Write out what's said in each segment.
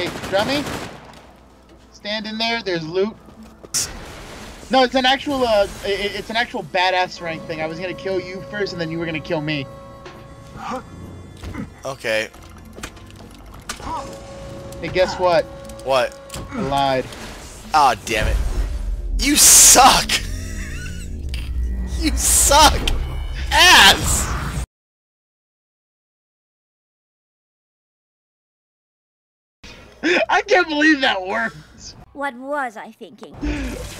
Hey, Drummy, stand in there. There's loot. No, it's an actual badass rank thing. I was gonna kill you first, and then you were gonna kill me. Okay. Hey, guess what? What? I lied. Aw, oh, damn it! You suck. You suck. Ass. I can't believe that worked. What was I thinking?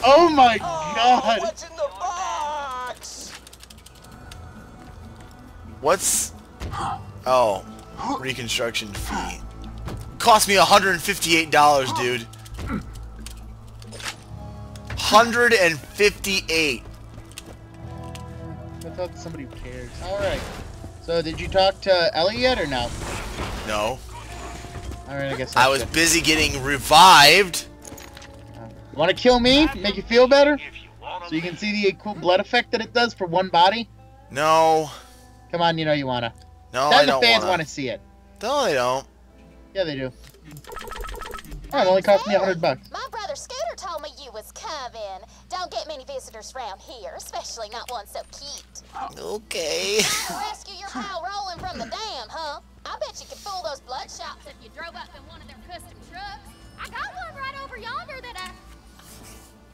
Oh my god! What's in the box? What's? Oh, reconstruction fee. Cost me $158, dude. $158. I thought somebody cares. All right. So, did you talk to Ellie yet or no? No. All right, I guess I was busy getting revived. Want to kill me? Make you feel better? So you can see the cool blood effect that it does for one body? No. Come on, you know you wanna. No, I don't wanna. The fans wanna see it. No, they don't. Yeah, they do. Oh, it only cost me $100. My brother Scooter told me you was coming. Don't get many visitors around here, especially not one so cute. Okay. Rescue your pal rolling from the dam, huh? I bet you could fool those blood shops if you drove up in one of their custom trucks. I got one right over yonder that I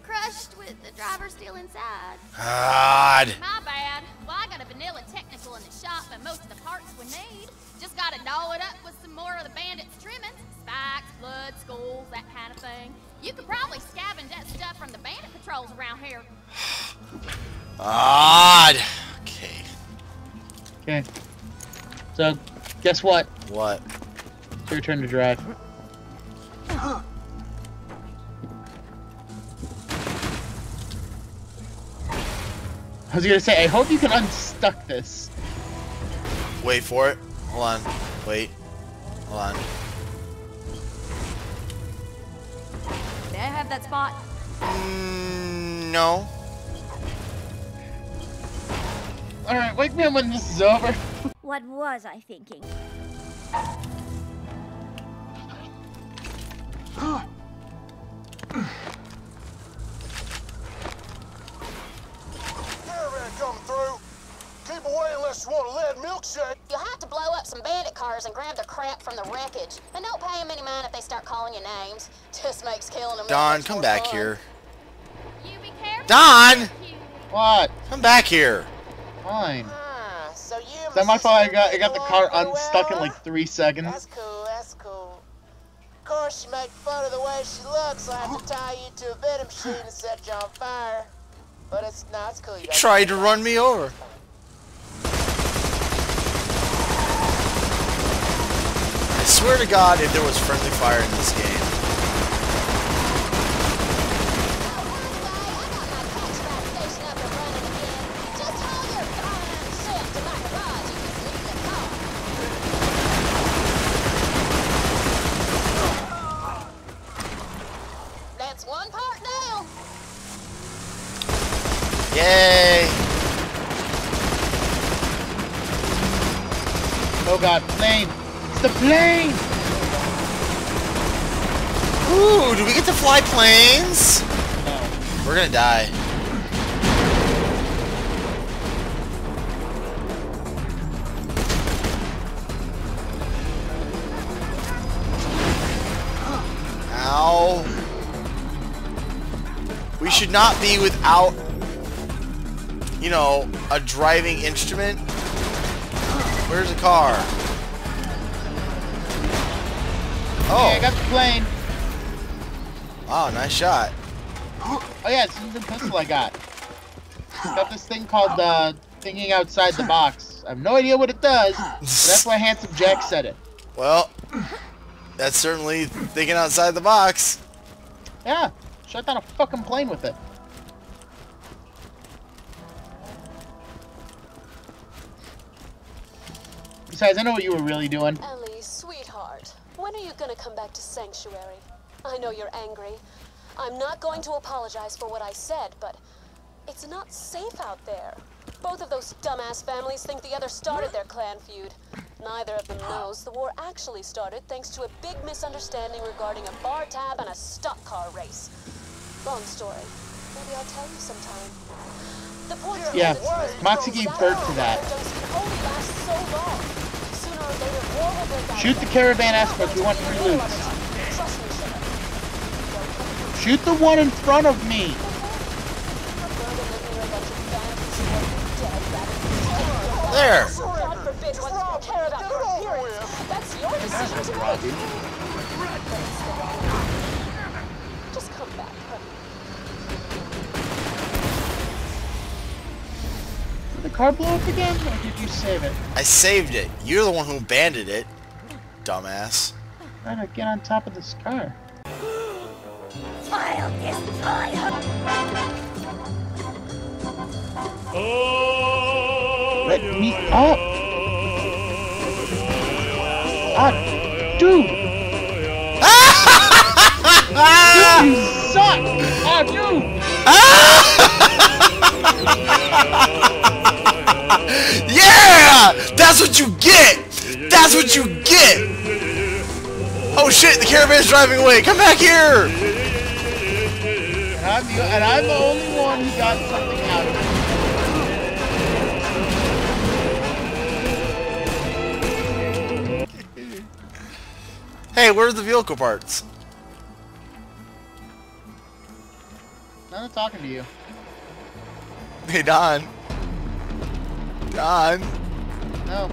crushed with the driver still inside. God. My bad. Well, I got a vanilla technical in the shop and most of the parts we need. Just gotta doll it up with some more of the bandits' trimmings. Spikes, blood, skulls, that kind of thing. You could probably scavenge that stuff from the bandit patrols around here. Odd. Okay. Okay. So... guess what? What? It's your turn to drive. I was gonna say, I hope you can unstuck this. Wait for it. Hold on. Wait. Hold on. May I have that spot? No. Alright, wake me up when this is over. What was I thinking? Caravan coming through. Keep away unless you want a lead milkshake. You'll have to blow up some bandit cars and grab the crap from the wreckage. And don't pay them any mind if they start calling you names. Just makes killing them. Don, come back here. You be careful. Don! What? Come back here. Fine. So is that my fault? I got the car unstuck in like 3 seconds. That's cool, that's cool. Of course you make fun of the way she looks, so I have to tie you to a venom machine and set you on fire. But it's not it's cool. You tried to run me over. I swear to God, if there was friendly fire in this game. Yay! Oh god, plane! It's the plane! Ooh, do we get to fly planes? No. We're gonna die. Ow. We should not be without... you know, a driving instrument. Where's the car? Oh, okay, I got the plane. Oh, nice shot. Oh yeah, it's the pistol I got. It's got this thing called thinking outside the box. I have no idea what it does, but that's why Handsome Jack said it. Well, that's certainly thinking outside the box. Yeah, shut down a fucking plane with it. Besides, I know what you were really doing. Ellie, sweetheart, when are you going to come back to Sanctuary? I know you're angry. I'm not going to apologize for what I said, but it's not safe out there. Both of those dumbass families think the other started their clan feud. Neither of them knows the war actually started thanks to a big misunderstanding regarding a bar tab and a stock car race. Long story. Maybe I'll tell you sometime. The pointer yeah, Moxie gave birth to that. Shoot the caravan aspect, we want 3 loots. Shoot the one in front of me! There! Just come back. Did the car blow up again, or did you save it? I saved it. You're the one who abandoned it, dumbass. Trying to get on top of this car. I'll destroy her. Oh! Let me up. Dude! You suck! Dude! Yeah! That's what you get! That's what you get! Oh shit, the caravan's driving away! Come back here! And I'm the only one who got something out of it. Hey, where's the vehicle parts? I'm not talking to you. Hey, Don. Don. No.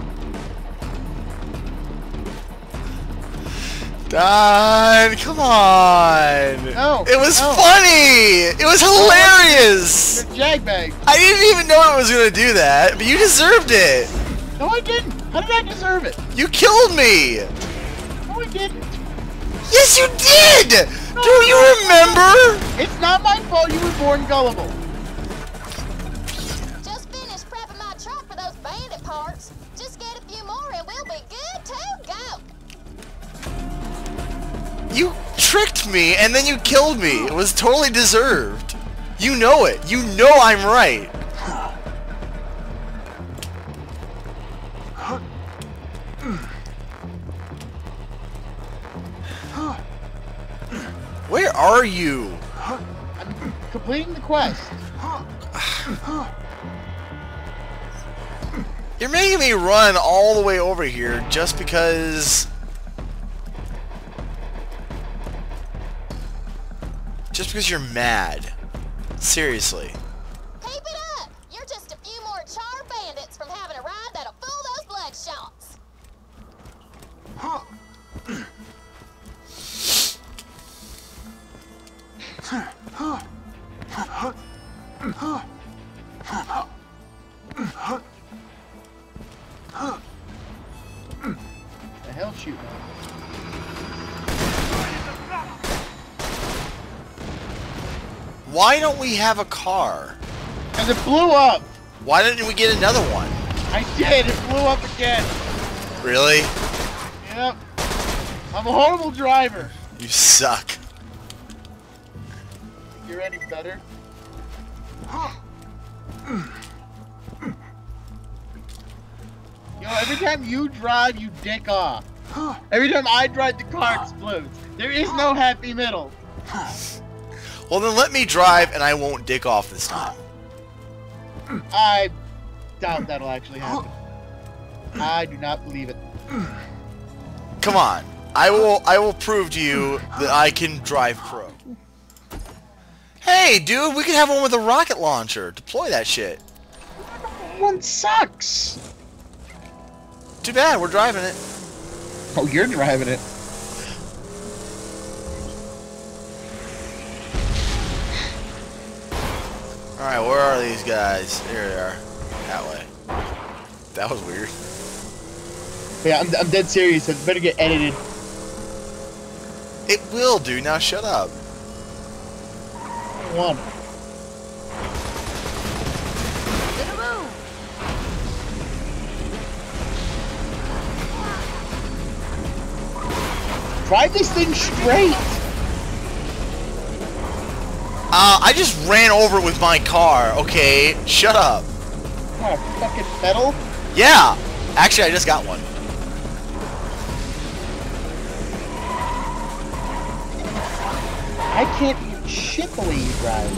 Don, come on. No. It was funny. It was hilarious. You're a jagbag. I didn't even know I was gonna do that, but you deserved it. No, I didn't. How did I deserve it? You killed me. I didn't. Yes, you did! No, do you remember? It's not my fault you were born gullible. Just finished prepping my truck for those bandit parts. Just get a few more and we'll be good to go. You tricked me and then you killed me. It was totally deserved. You know it. You know I'm right. Where are you? I'm completing the quest. You're making me run all the way over here just because... just because you're mad. Seriously. Keep it up! You're just a few more char bandits from having a ride that'll fool those bloodshots. The hell shoot. Why don't we have a car? Because it blew up. Why didn't we get another one? I did. It blew up again. Really? Yep. I'm a horrible driver. You suck. You're any better? Yo, every time you drive, you dick off. Every time I drive, the car explodes. There is no happy middle. Well, then let me drive, and I won't dick off this time. I doubt that'll actually happen. I do not believe it. Come on. I will prove to you that I can drive pro. Hey, dude, we can have one with a rocket launcher. Deploy that shit. One sucks. Too bad, we're driving it. Oh, you're driving it. Alright, where are these guys? Here they are. That way. That was weird. Yeah, I'm dead serious. It better get edited. It will, dude. Now shut up. One. Drive this thing straight. I just ran over it with my car. Okay, shut up. What, a fucking pedal? Yeah. Actually, I just got one. I can't even shit the way you drive.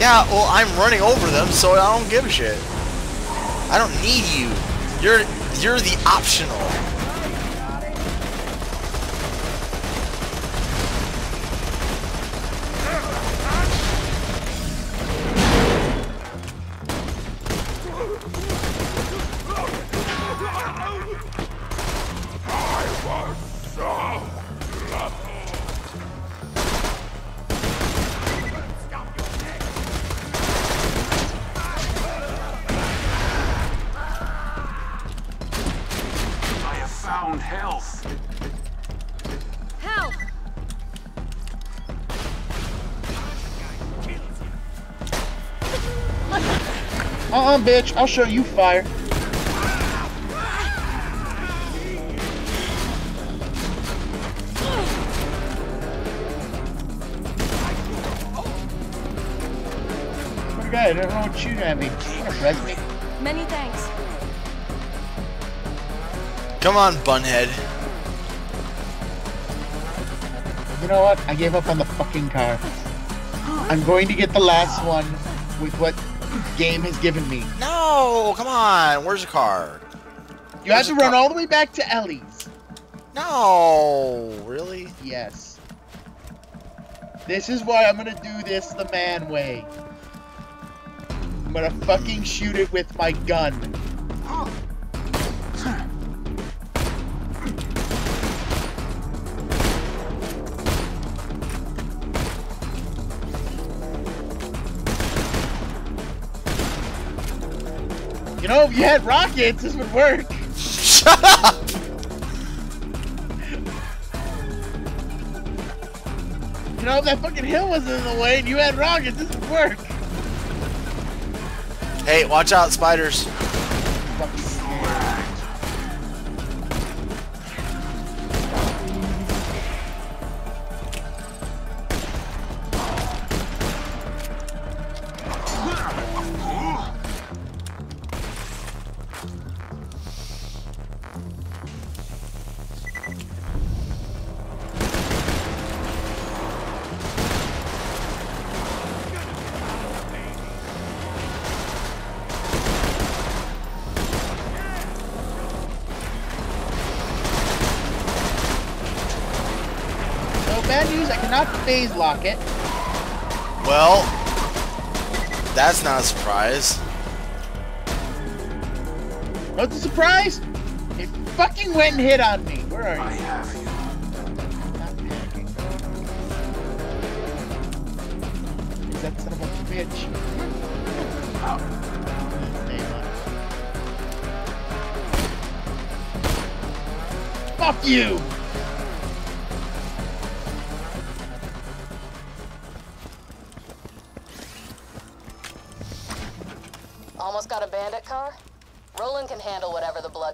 Yeah, well, I'm running over them, so I don't give a shit. I don't need you. You're the optional. Bitch, I'll show you fire. Oh God, everyone shooting at me. Many thanks. Come on, bunhead. You know what? I gave up on the fucking car. I'm going to get the last one with what game has given me. No, come on. Where's the car? You have to run all the way back to Ellie's. No, really? Yes. This is why I'm gonna do this the man way. I'm gonna fucking shoot it with my gun. No, if you had rockets, this would work. Shut up! You know, if that fucking hill wasn't in the way and you had rockets, this would work. Hey, watch out, spiders. Phase lock it. Well, that's not a surprise. What's a surprise? It fucking went and hit on me. Where are you? I have you. Not panicking. Is that son of a bitch? Oh. Fuck you!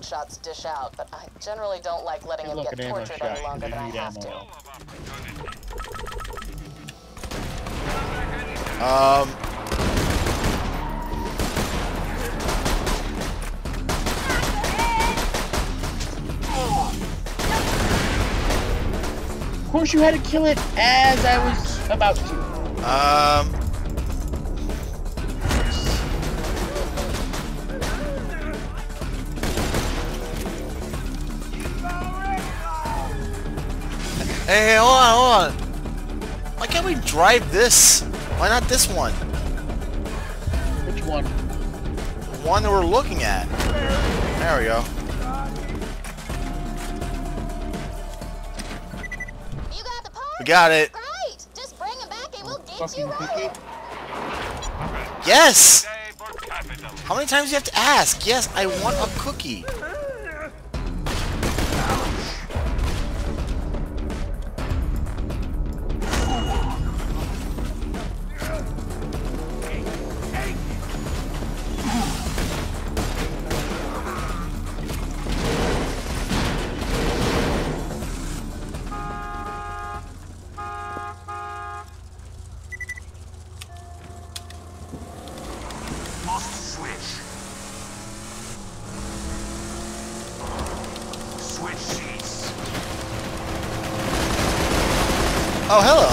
Shots dish out, but I generally don't like letting him get tortured any longer than I have to. Of course you had to kill it as I was about to. Hey, hold on. Why can't we drive this? Why not this one? Which one? The one that we're looking at. There we go. You got the part? We got it. Great. Just bring him back and we'll get you right. Yes! How many times do you have to ask? Yes, I want a cookie. Switch seats. Oh, hello.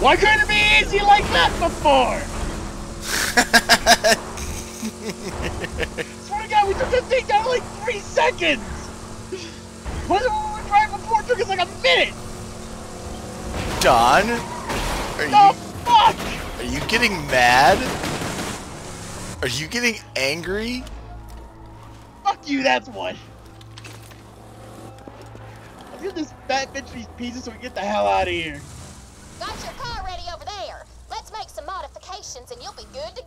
Why couldn't it be easy like that before? Swear to God, we took this thing down in like 3 seconds! Wasn't what we were driving before, it took us like a minute! Don? What the fuck? Are you getting mad? Are you getting angry? Fuck you, that's one. Let's get this fat bitch these pieces so we get the hell out of here. Got your car ready over there. Let's make some modifications and you'll be good to go.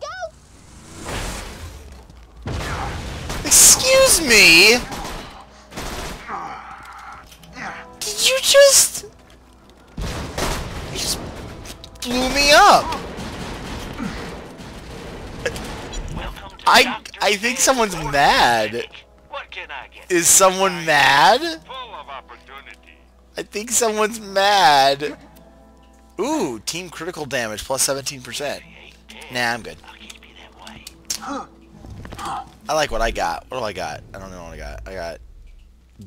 Excuse me? Did you just... You just blew me up. I think someone's mad. What can I get? Is someone mad? Full of opportunity. I think someone's mad. Ooh, team critical damage, plus 17%. Nah, I'm good. I like what I got. What do I got? I don't know what I got. I got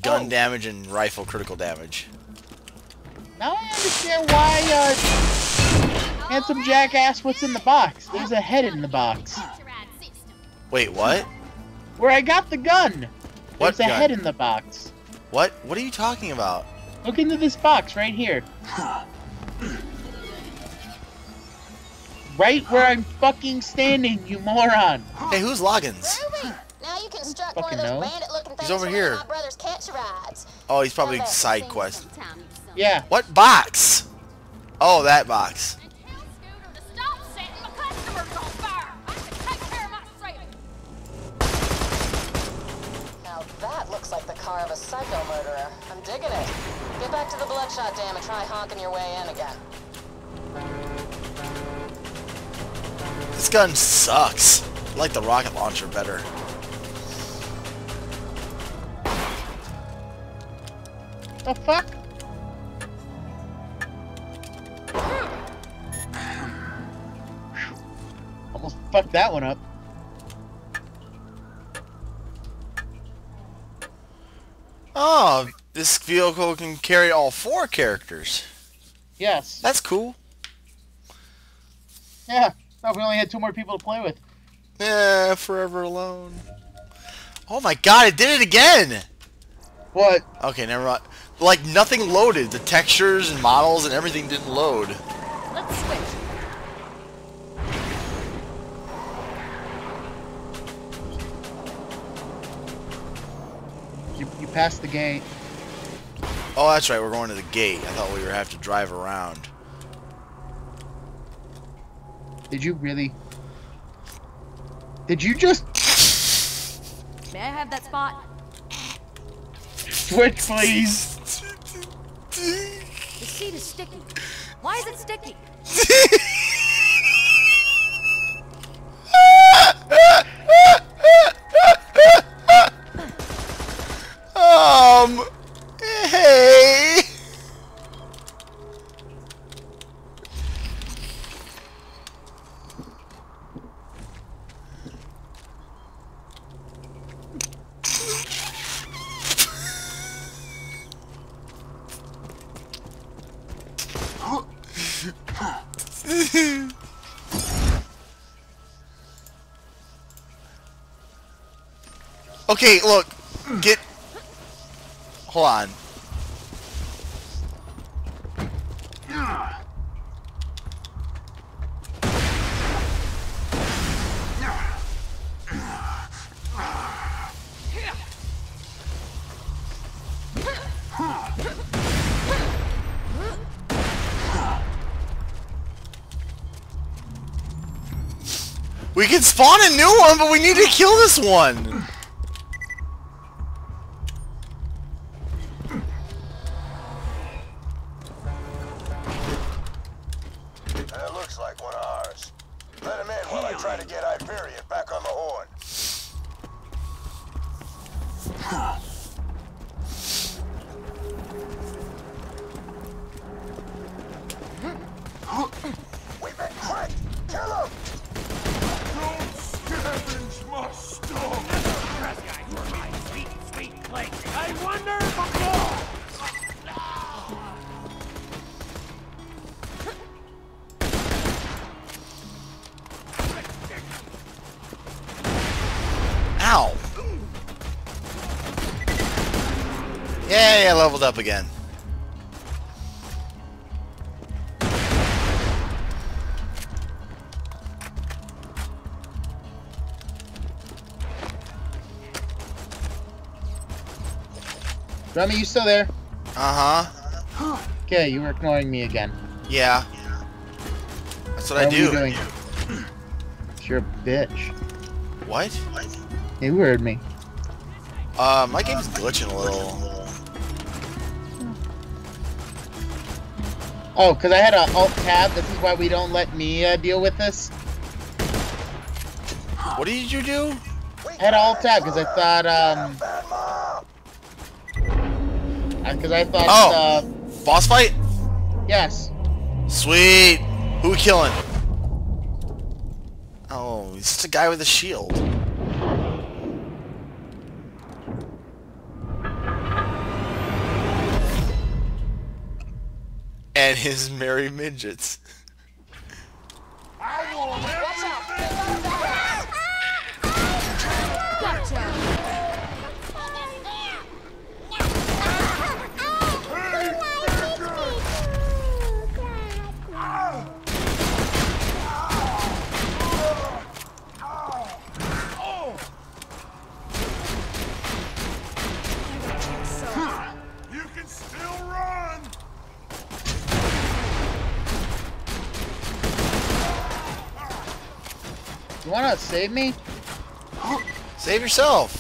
gun damage and rifle critical damage. Now I understand why Handsome Jack asked what's in the box. There's a head in the box. Wait, what? Where I got the gun. There's a head in the box. What? What are you talking about? Look into this box right here. Right where I'm fucking standing, you moron! Hey, who's Loggins? Now you construct one of those bandit-looking things. He's over here. My brother's catch rides. Oh, he's probably side quest. Yeah. What box? Oh, that box. And tell Scooter to stop setting my customers on fire. I can take care of myself. Now that looks like the car of a psycho murderer. I'm digging it. Get back to the bloodshot dam and try honking your way in again. This gun sucks. I like the rocket launcher better. The fuck? Almost fucked that one up. Oh, this vehicle can carry all 4 characters. Yes. That's cool. Yeah. No, we only had 2 more people to play with. Yeah, forever alone. Oh my god, it did it again! What? Okay, never mind. Like, nothing loaded. The textures and models and everything didn't load. Let's switch. You passed the gate. Oh, that's right, we're going to the gate. I thought we would have to drive around. Did you really? Did you just? May I have that spot? Switch, please. The seat is sticky. Why is it sticky? Hey. Okay, look, hold on. We can spawn a new one, but we need to kill this one. Must stop. I leveled up again. Rummy, you still there? Uh-huh. Okay, you were ignoring me again. Yeah. That's what I do. What are you doing? You're a bitch. What? You heard me. My game's glitching a little. Oh, because I had an alt-tab. This is why we don't let me deal with this. What did you do? I had an alt-tab because I thought... Because I thought... Oh! Boss fight? Yes. Sweet! Who we killing? Oh, he's just a guy with a shield. And his merry midgets. Wanna save me? Save yourself.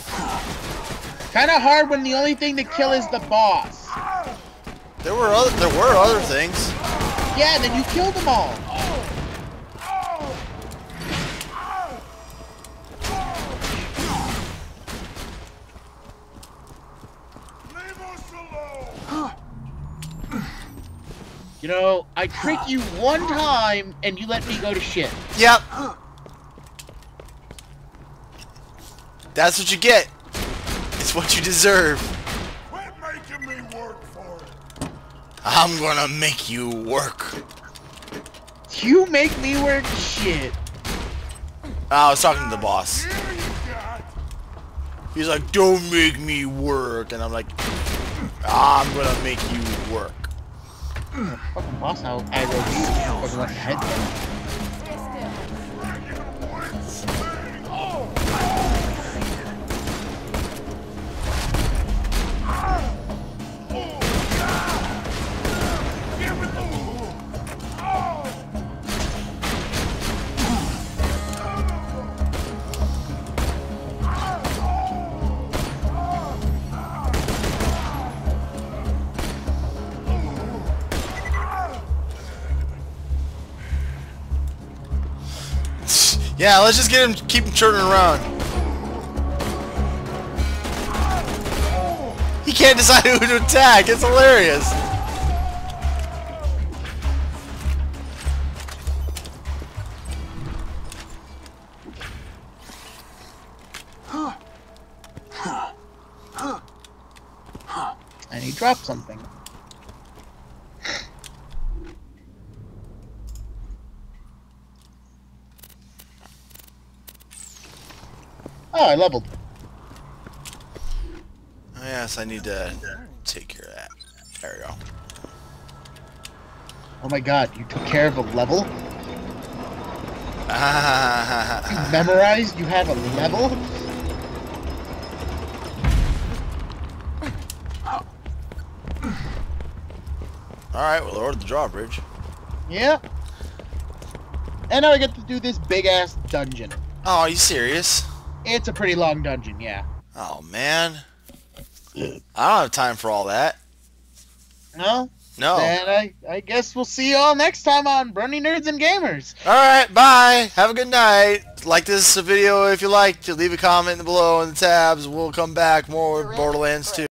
Kinda hard when the only thing to kill is the boss. There were other things. Yeah, and then you killed them all. You know, I tricked you one time and you let me go to shit. Yep. That's what you get. It's what you deserve. Quit making me work for it. I'm gonna make you work. You make me work shit. I was talking to the boss. He's like, don't make me work. And I'm like, I'm gonna make you work. Fucking boss now. I was like, head. Yeah, let's just get him, keep him turning around. He can't decide who to attack, it's hilarious. And he dropped something. Oh, I leveled. Oh, yes, I need to take care of that. There we go. Oh my god, you took care of a level? You memorized you have a level? Alright, we'll lower the drawbridge. Yeah. And now I get to do this big-ass dungeon. Oh, are you serious? It's a pretty long dungeon, yeah. Oh, man. I don't have time for all that. No? No. Then I guess we'll see you all next time on Brony Nerds and Gamers. Alright, bye. Have a good night. Like this video if you liked. Leave a comment below in the tabs. We'll come back more with Borderlands 2.